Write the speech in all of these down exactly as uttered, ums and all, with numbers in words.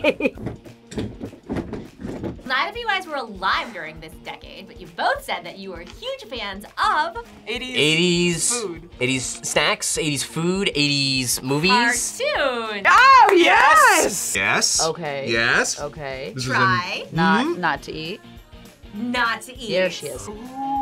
way. Neither of you guys were alive during this decade, but you both said that you were huge fans of eighties, eighties food. eighties snacks, eighties food, eighties movies. Cartoons. Oh, yes. Yes. Okay. Yes. Okay. This Try. A... Not, mm-hmm. not to eat. Not to eat. There she is. Ooh.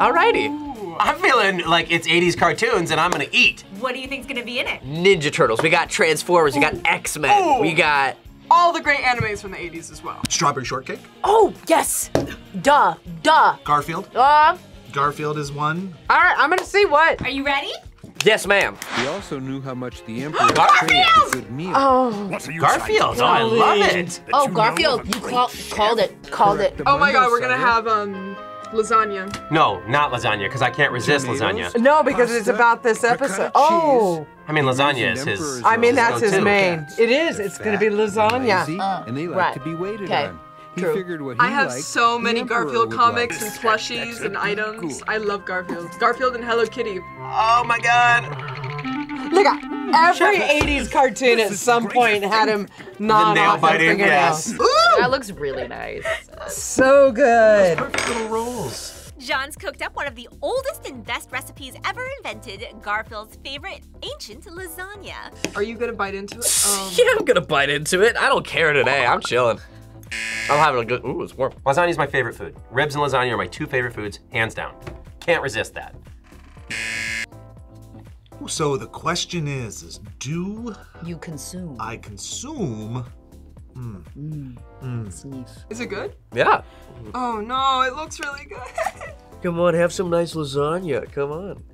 Alrighty. I'm feeling like it's eighties cartoons and I'm gonna eat. What do you think's gonna be in it? Ninja Turtles, we got Transformers, Ooh. we got X-Men, we got... All the great animes from the eighties as well. Strawberry Shortcake. Oh, yes, duh, duh. Garfield. Duh. Garfield is one. All right, I'm gonna see what. Are you ready? Yes, ma'am. We also knew how much the emperor Garfield! Good meal. Oh, what are you Garfield! Oh, I love it. Oh, you Garfield, you call, called it, called Correct it. Oh my God, we're gonna have, um, lasagna. No, not lasagna, because I can't resist Tomatoes? lasagna. No, because Pasta, it's about this episode. Oh. I mean, lasagna is his. I mean, that's his main. It is. It's going to be lasagna. And, uh, and they like right. to be waited okay. on. He True. figured what he I have liked, so many Garfield comics like. and plushies and items. Cool. I love Garfield. Garfield and Hello Kitty. Oh my God. Look at every eighties cartoon at some point had him gnawed off and fingernails. That looks really nice. So good. Those perfect little rolls. John's cooked up one of the oldest and best recipes ever invented, Garfield's favorite ancient lasagna. Are you gonna bite into it? Um, yeah, I'm gonna bite into it. I don't care today, I'm chilling. I'm having a good, ooh, it's warm. Lasagna's my favorite food. Ribs and lasagna are my two favorite foods, hands down. Can't resist that. So the question is, is do you consume? I consume. Mm. Mm. Mm. Is it good? Yeah. Oh no, it looks really good. Come on, have some nice lasagna. Come on.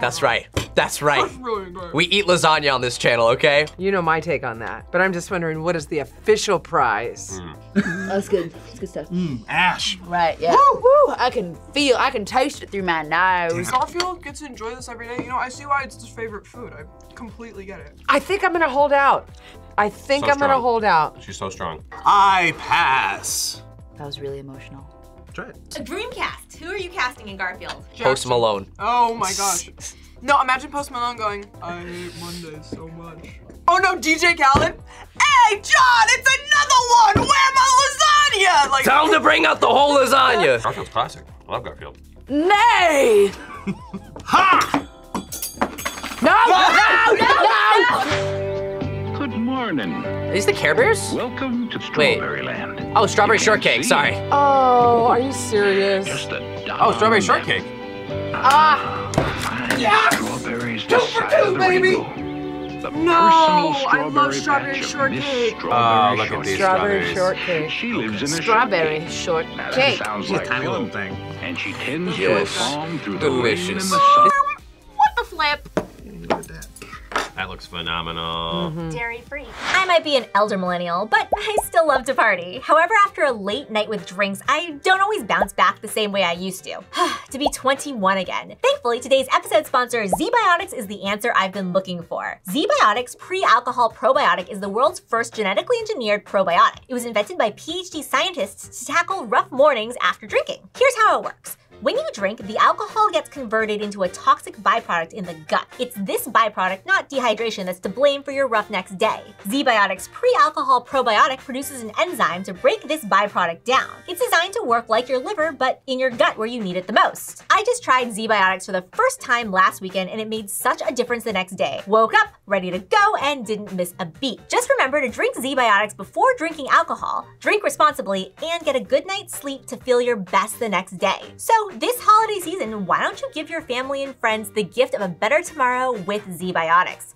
That's right. That's right. We eat lasagna on this channel, okay? You know my take on that, but I'm just wondering what is the official prize? Mm. Oh, that's good. That's good stuff. Mm, Ash. Right, yeah. Woo! Woo! I can feel, I can taste it through my nose. Garfield gets to enjoy this every day. You know, I see why it's his favorite food. I completely get it. I think I'm gonna hold out. I think so I'm strong. gonna hold out. She's so strong. I pass. That was really emotional. Try it. A dream cast. Who are you casting in Garfield? Jackson. Post Malone. Oh my gosh. No, imagine Post Malone going, I hate Mondays so much. Oh no, D J Khaled. Hey, John, it's another one. Where my lasagna? Like, tell him to bring out the whole lasagna. Garfield's classic. I love Garfield. Nay. Ha! No, no, no, no. Good morning. Are these the Care Bears? Welcome to Strawberry Wait. Land. Oh, Strawberry Shortcake, see. sorry. Oh, are you serious? Just a oh, Strawberry Shortcake. Ah! Uh, yes! Strawberries two for two, baby! The no, I love Strawberry Shortcake. Oh, uh, look at these Strawberry Shortcake. She lives in a Strawberry Shortcake. Now that sounds like a tiny little thing. And she tends yes. to farm through Delicious. the rain and the What the flip? Look at that. That looks phenomenal. Mm-hmm. Dairy-free. I might be an elder millennial, but I still love to party. However, after a late night with drinks, I don't always bounce back the same way I used to. To be twenty-one again. Thankfully, today's episode sponsor, ZBiotics, is the answer I've been looking for. ZBiotics pre-alcohol probiotic is the world's first genetically engineered probiotic. It was invented by PhD scientists to tackle rough mornings after drinking. Here's how it works. When you drink, the alcohol gets converted into a toxic byproduct in the gut. It's this byproduct, not dehydration, that's to blame for your rough next day. ZBiotics pre-alcohol probiotic produces an enzyme to break this byproduct down. It's designed to work like your liver, but in your gut where you need it the most. I just tried ZBiotics for the first time last weekend and it made such a difference the next day. Woke up, ready to go, and didn't miss a beat. Just remember to drink ZBiotics before drinking alcohol, drink responsibly, and get a good night's sleep to feel your best the next day. So this holiday season, why don't you give your family and friends the gift of a better tomorrow with ZBiotics?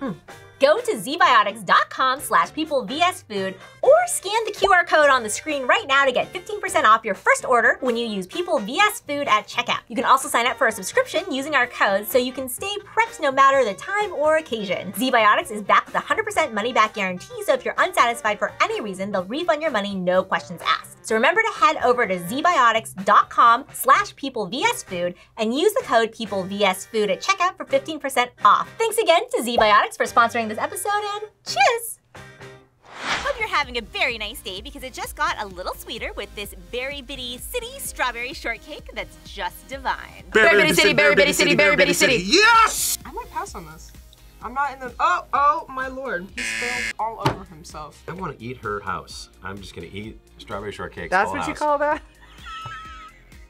Mm. Go to zbiotics dot com slash people vs food or scan the Q R code on the screen right now to get fifteen percent off your first order when you use people vs food at checkout. You can also sign up for a subscription using our code so you can stay prepped no matter the time or occasion. ZBiotics is backed with a one hundred percent money back guarantee, so if you're unsatisfied for any reason, they'll refund your money, no questions asked. So remember to head over to zbiotics dot com slash people vs food and use the code people vs food at checkout for fifteen percent off. Thanks again to ZBiotics for sponsoring this episode, and cheers! Hope you're having a very nice day because it just got a little sweeter with this Berry Bitty City Strawberry Shortcake that's just divine. Berry Bitty City, Berry Bitty City, Berry Bitty City, Berry Bitty City. Yes! I might pass on this. I'm not in the, oh, oh my lord. He spilled all over himself. I want to eat her house. I'm just gonna eat Strawberry Shortcake's That's what house. You call that?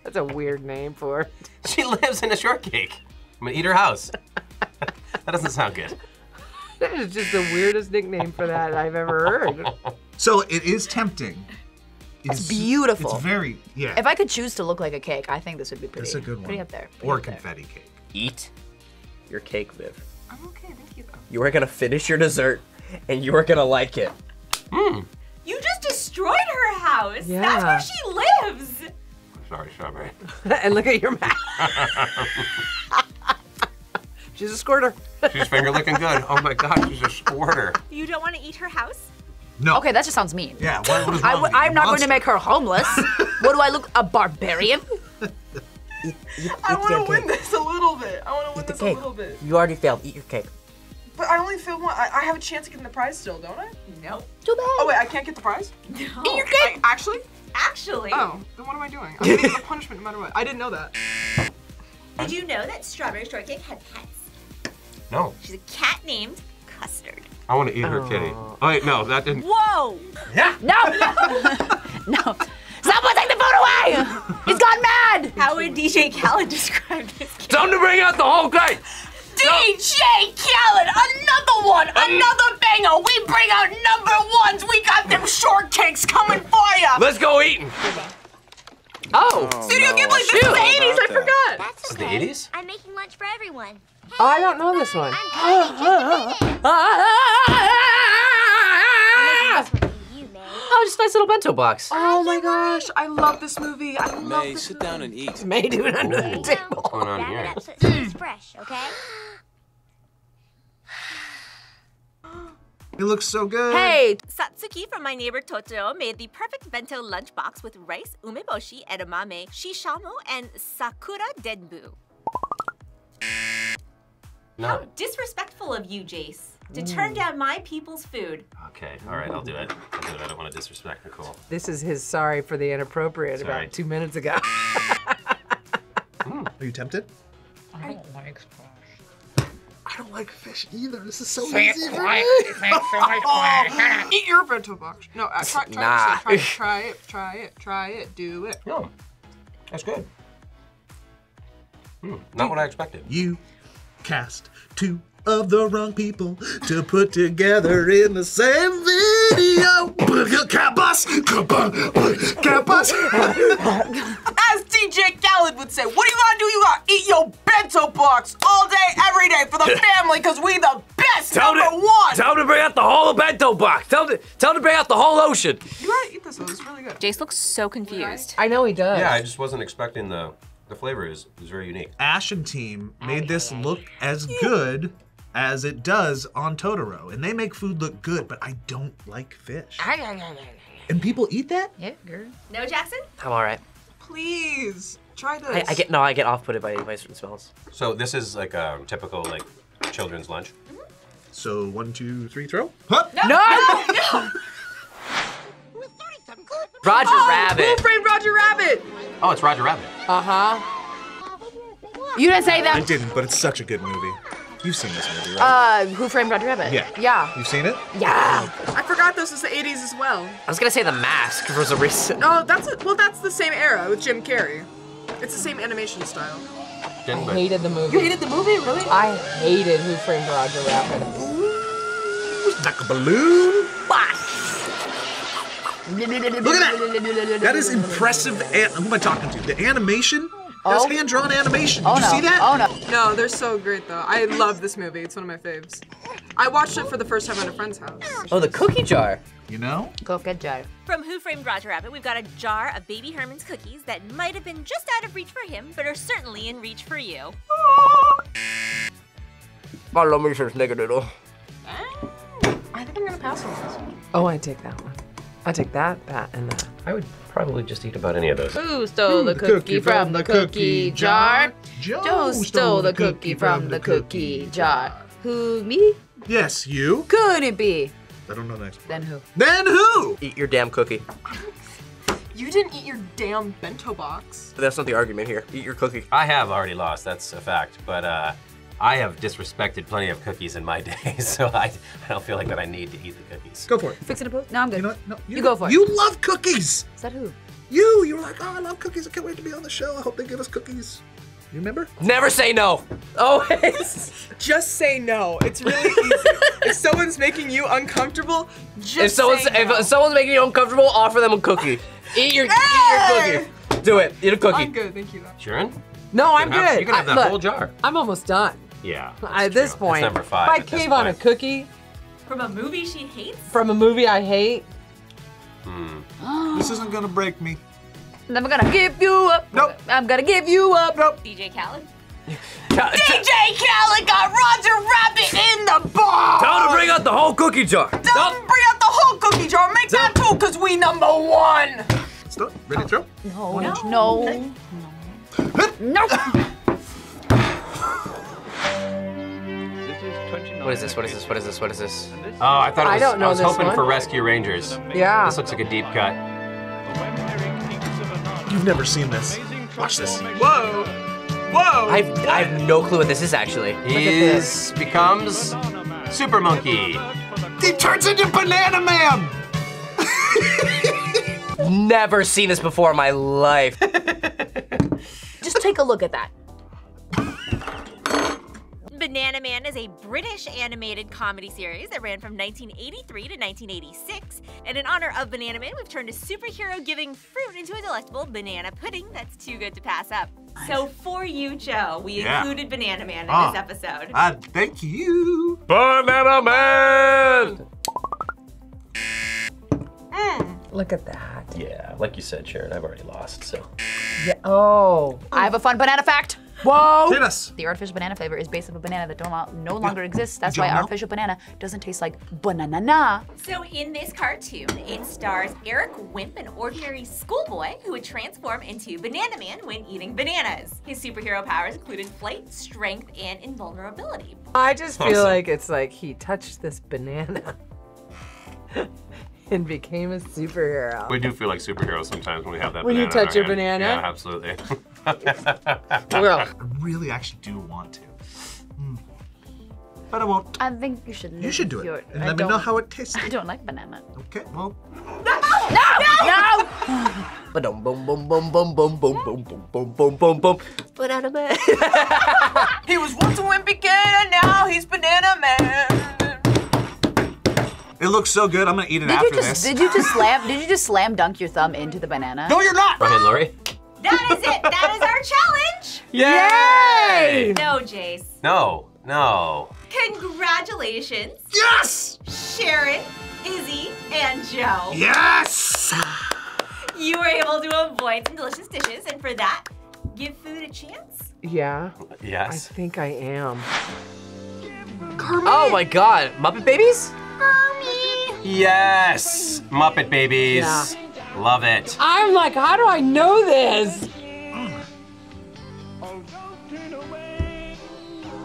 That's a weird name for it. She lives in a shortcake. I'm gonna eat her house. That doesn't sound good. That is just the weirdest nickname for that I've ever heard. So it is tempting. It's, it's beautiful. It's very, yeah. If I could choose to look like a cake, I think this would be pretty. It's a good one. Pretty up there. Pretty or up confetti there. Cake. Eat your cake, Viv. I'm okay, thank you though. You are gonna finish your dessert and you are gonna like it. Mm. You just destroyed her house. Yeah. That's where she lives. Sorry, Strawberry. And look at your mouth. She's a squirter. She's finger looking good. Oh my God, she's a squirter. You don't want to eat her house? No. Okay, that just sounds mean. Yeah, what, what is wrong with you? I'm not going to make her homeless. What do I look, a barbarian? Eat, eat, I want to win cake. This a little bit. I want to win this cake. a little bit. You already failed. Eat your cake. But I only failed one. I, I have a chance of getting the prize still, don't I? No. Too bad. Oh wait, I can't get the prize? No. Eat your cake. I, actually? Actually. Oh, then what am I doing? I'm going to get a punishment no matter what. I didn't know that. Did you know that Strawberry Shortcake had pets? No. She's a cat named Custard. I want to eat her oh. kitty. Oh wait, no, that didn't. Whoa! Yeah. No! No! Someone take the food away! He's gone mad! How would D J Khaled describe this game? Time to bring out the whole cake! D J Khaled, another one, another banger! We bring out number ones! We got them shortcakes coming for ya! Let's go eating! Oh! oh Studio no. Ghibli, this Shoot. is the eighties, I forgot! That's okay. This is the eighties? I'm making lunch for everyone. Hey, oh, I don't know this one. Oh, just a nice little bento box. Oh my gosh, I love this movie. I love May, this sit movie. down and eat. May, do it under the table. What's going on here? Wrap it up so it's fresh, okay? It looks so good. Hey! Satsuki from My Neighbor Totoro made the perfect bento lunchbox with rice, umeboshi, edamame, shishamo, and sakura denbu. No. How disrespectful of you, Jayse, to turn down my people's food. Okay, all right, I'll do it. I'll do it. I don't want to disrespect Nicole. This is his sorry for the inappropriate sorry. about two minutes ago. Mm. Are you tempted? I don't like squash. I don't like fish either. This is so Say easy. It quiet. Oh, eat your bento box. No, uh, try, try, nah. try, it, try it, try it, try it, do it. No, that's good. Mm, not you, what I expected. You cast two of the wrong people to put together in the same video. Cabas, cabas. As D J Khaled would say, what do you gotta do? You gotta eat your bento box all day, every day for the family, cause we the best tell number to, one. Tell him to bring out the whole bento box. Tell him to, tell him to bring out the whole ocean. You gotta eat this one, it's really good. Jayse looks so confused. I know he does. Yeah, I just wasn't expecting the The flavor is, is very unique. Ash and team made this look as good as it does on Totoro. And they make food look good, but I don't like fish. And people eat that? Yeah, girl. No, Jaxon? I'm all right. Please, try this. I, I get, no, I get off-putted by, by certain smells. So this is like a typical like children's lunch. Mm-hmm. So one, two, three, throw. Huh? No, no, no. no. Roger oh, Rabbit. Who Framed Roger Rabbit? Oh, it's Roger Rabbit. Uh-huh. You didn't say that. I didn't, but it's such a good movie. You've seen this movie, right? Uh, Who Framed Roger Rabbit? Yeah. Yeah. You've seen it? Yeah. I forgot this was the eighties as well. I was gonna say The Mask for some reason. Oh, that's, a, well, that's the same era with Jim Carrey. It's the same animation style. Didn't I but... hated the movie. You hated the movie, really? I hated Who Framed Roger Rabbit. Ooh, like a balloon. What? Look at that! That is impressive. An Who am I talking to? The animation? That's oh. hand-drawn animation. Did oh, you no. see that? Oh no! No, they're so great though. I love this movie. It's one of my faves. I watched it for the first time at a friend's house. Oh, the cookie jar. You know? Cookie jar. From Who Framed Roger Rabbit, we've got a jar of baby Herman's cookies that might have been just out of reach for him, but are certainly in reach for you. Follow me, Mister Snickerdoodle. I think I'm gonna pass on this one. Oh, I take that one. I take that, that, and that. I would probably just eat about any of those. Who stole the cookie from the cookie jar? Joe stole the cookie from the cookie jar. Who, me? Yes, you. Could it be? I don't know the next part. Then who? Then who? Eat your damn cookie. You didn't eat your damn bento box. But that's not the argument here. Eat your cookie. I have already lost, that's a fact, but uh, I have disrespected plenty of cookies in my day, so I, I don't feel like that I need to eat the cookies. Go for it. Fix it a post? No, I'm good. You know what? No, you, you go for it. You love cookies. Is that who? You, you were like, oh, I love cookies. I can't wait to be on the show. I hope they give us cookies. You remember? Never say no. Always. Just say no. It's really easy. If someone's making you uncomfortable, just if someone's, say no. If someone's making you uncomfortable, offer them a cookie. Eat your, hey! Eat your cookie. Do it. Eat a cookie. I'm good, thank you. Sharon? No, I'm good. Have, you can have I, that look, whole jar. I'm almost done. Yeah. At true. This point, number five, if I cave on a cookie. From a movie she hates? From a movie I hate. Hmm. This isn't gonna break me. I'm gonna give you up. Nope. I'm gonna give you up. Nope. D J Khaled. D J Khaled got Roger Rabbit in the bar. Time to bring out the whole cookie jar. Time nope. to bring out the whole cookie jar. Make nope. that two, cause we number one. Stop. Ready to throw? No. No. No. Okay. No. What is this? What is this? What is this? What is this? Oh, I thought it was. I, don't know I was this hoping one. For Rescue Rangers. Yeah. This looks like a deep cut. You've never seen this. Watch this. Whoa! Whoa! I've, I have no clue what this is actually. He becomes Super Monkey. He turns into Banana Man! Never seen this before in my life. Just take a look at that. Banana Man is a British animated comedy series that ran from nineteen eighty-three to nineteen eighty-six. And in honor of Banana Man, we've turned a superhero giving fruit into a delectable banana pudding that's too good to pass up. So for you, Joe, we yeah. included Banana Man in ah, this episode. Ah, thank you. Banana Man! Mm. Look at that. Yeah, like you said, Sharon, I've already lost, so. Yeah. Oh. I have a fun banana fact. Whoa! Hit us. The artificial banana flavor is based on a banana that don't, no longer exists. That's why artificial banana doesn't taste like banana. So in this cartoon, it stars Eric Wimp, an ordinary schoolboy who would transform into Banana Man when eating bananas. His superhero powers included flight, strength, and invulnerability. I just feel awesome. Like it's like he touched this banana and became a superhero. We do feel like superheroes sometimes when we have that when banana. When you touch your hand. Banana. Yeah, absolutely. Well, I really actually do want to. Mm. But I won't. I think you should. You should do your, it. And I let me know how it tastes. I don't like banana. Okay, well. No! No! No! But boom, boom, boom, boom, boom, boom, boom, boom, boom, boom, boom, boom. Banana Man. He was once a wimpy kid and now he's Banana Man. It looks so good. I'm gonna eat it did after you just, this. Did you just slam? Did you just slam dunk your thumb into the banana? No, you're not. Go ahead, Lori. That is it. That is our challenge. Yay! Yay! No, Jayse. No. No. Congratulations. Yes. Sharon, Izzy, and Joe. Yes. You were able to avoid some delicious dishes, and for that, give food a chance. Yeah. Yes. I think I am. Kermit. Oh my God! Muppet Babies. Yes! Muppet Babies. Yeah. Love it. I'm like, how do I know this? Mm.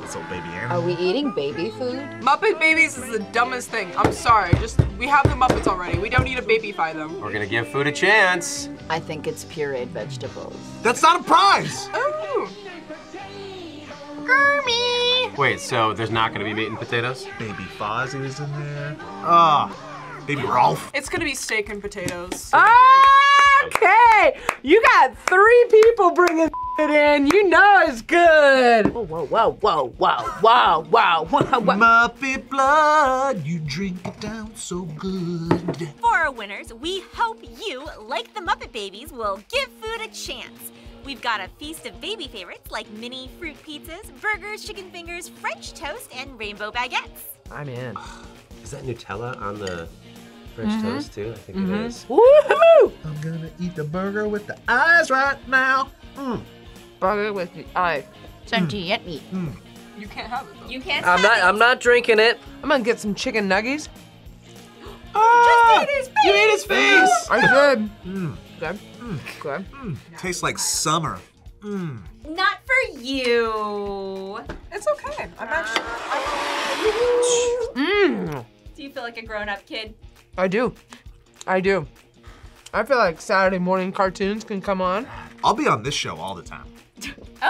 This old baby animal. Are we eating baby food? Muppet Babies is the dumbest thing. I'm sorry. Just we have the Muppets already. We don't need to babyfy them. We're gonna give food a chance. I think it's pureed vegetables. That's not a prize! Ooh! Gurmy. Wait, so there's not gonna be meat and potatoes? Baby Fozzie's in there. Ah, oh, baby Rolf. It's gonna be steak and potatoes. Okay, you got three people bringing it in. You know it's good. Whoa, whoa, whoa, whoa, whoa, whoa, whoa, whoa. Muppet blood, you drink it down so good. For our winners, we hope you, like the Muppet Babies, will give food a chance. We've got a feast of baby favorites like mini fruit pizzas, burgers, chicken fingers, French toast, and rainbow baguettes. I'm in. Is that Nutella on the French mm-hmm. toast too? I think mm-hmm. it is. Woohoo! I'm gonna eat the burger with the eyes right now. Mm. Burger with the eyes. Sentient mm. meat. Mm. You can't have it though. You can't I'm have not, it. I'm not drinking it. I'm gonna get some chicken nuggies. Oh! Just ate his face! You ate his face! I did. Mm. Good. Mm. Good. Mm. Tastes like summer. Mm. Not for you. It's okay. I'm actually. Mm. Do you feel like a grown-up kid? I do. I do. I feel like Saturday morning cartoons can come on. I'll be on this show all the time.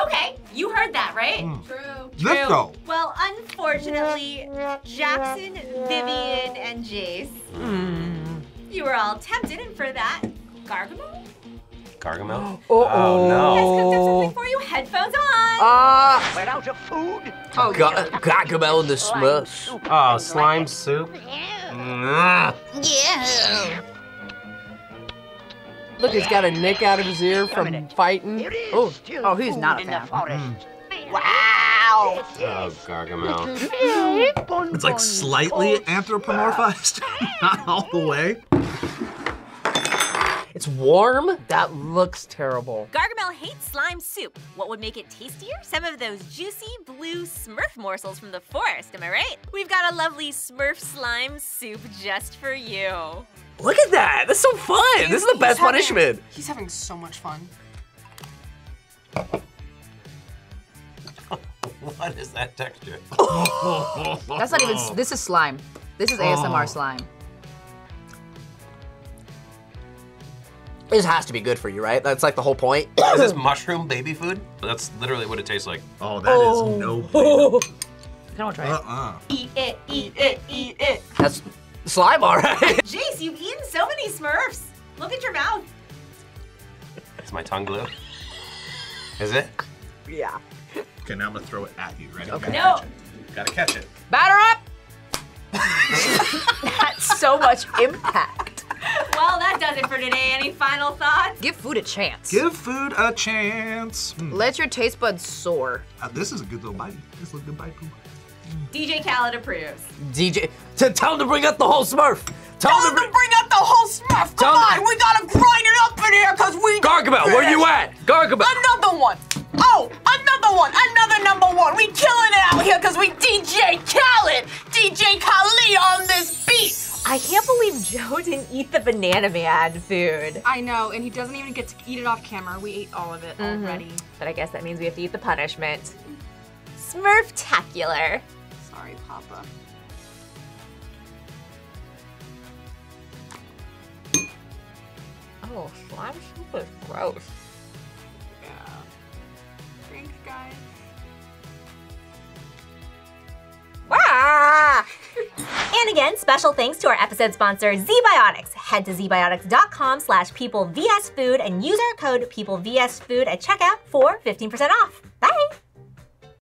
Okay. You heard that, right? Mm. True. Let's go. Well, unfortunately, Jaxon, Vivienne, and Jayse, mm. you were all tempted, and for that, Gargamel? Gargamel? Uh-oh. Oh, no. You guys cooked up something for you. Headphones on. Uh, We're out of food. Oh, Ga Gargamel and the Smurfs. Oh, slime soup. Yeah. Yeah. Look, he's got a nick out of his ear from fighting. Oh, oh, he's not a fan. Mm. Wow! Oh, Gargamel. It's like slightly anthropomorphized, not all the way. It's warm. That looks terrible. Gargamel hates slime soup. What would make it tastier? Some of those juicy blue Smurf morsels from the forest, am I right? We've got a lovely Smurf slime soup just for you. Look at that! That's so fun! He's, this is the best having, punishment! He's having so much fun. What is that texture? That's not even, this is slime. This is A S M R oh. slime. This has to be good for you, right? That's like the whole point. Is this mushroom baby food? That's literally what it tastes like. Oh, that oh. is no bueno. I don't want to try uh-uh. it. Eat it, eat it, eat it. That's slime, all right. Jayse, you've eaten so many Smurfs. Look at your mouth. Is my tongue glue? Is it? Yeah. Okay, now I'm gonna throw it at you, right? Okay. No. Gotta catch it. Batter up! That's so much impact. Well, that does it for today. Any final thoughts? Give food a chance. Give food a chance. Mm. Let your taste buds soar. Uh, this is a good little bite. This is a good bite. Mm. D J Khaled approves. D J, to tell him to bring up the whole Smurf. Tell, tell him to, br to bring up the whole Smurf. Come on, we gotta grind it up in here because we. Gargamel, where you at? Gargamel. Another one. Oh, another one. Another number one. We killing it out here because we D J Khaled. D J Khaled on this beat. I can't believe Joe didn't eat the Banana Man food. I know, and he doesn't even get to eat it off camera. We ate all of it mm-hmm. already. But I guess that means we have to eat the punishment. Smurftacular. Sorry, Papa. Oh, slime soup is gross. Yeah. Thanks, guys. Ah! And again, special thanks to our episode sponsor, ZBiotics. Head to zbiotics.com slash peoplevsfood and use our code peoplevsfood at checkout for fifteen percent off.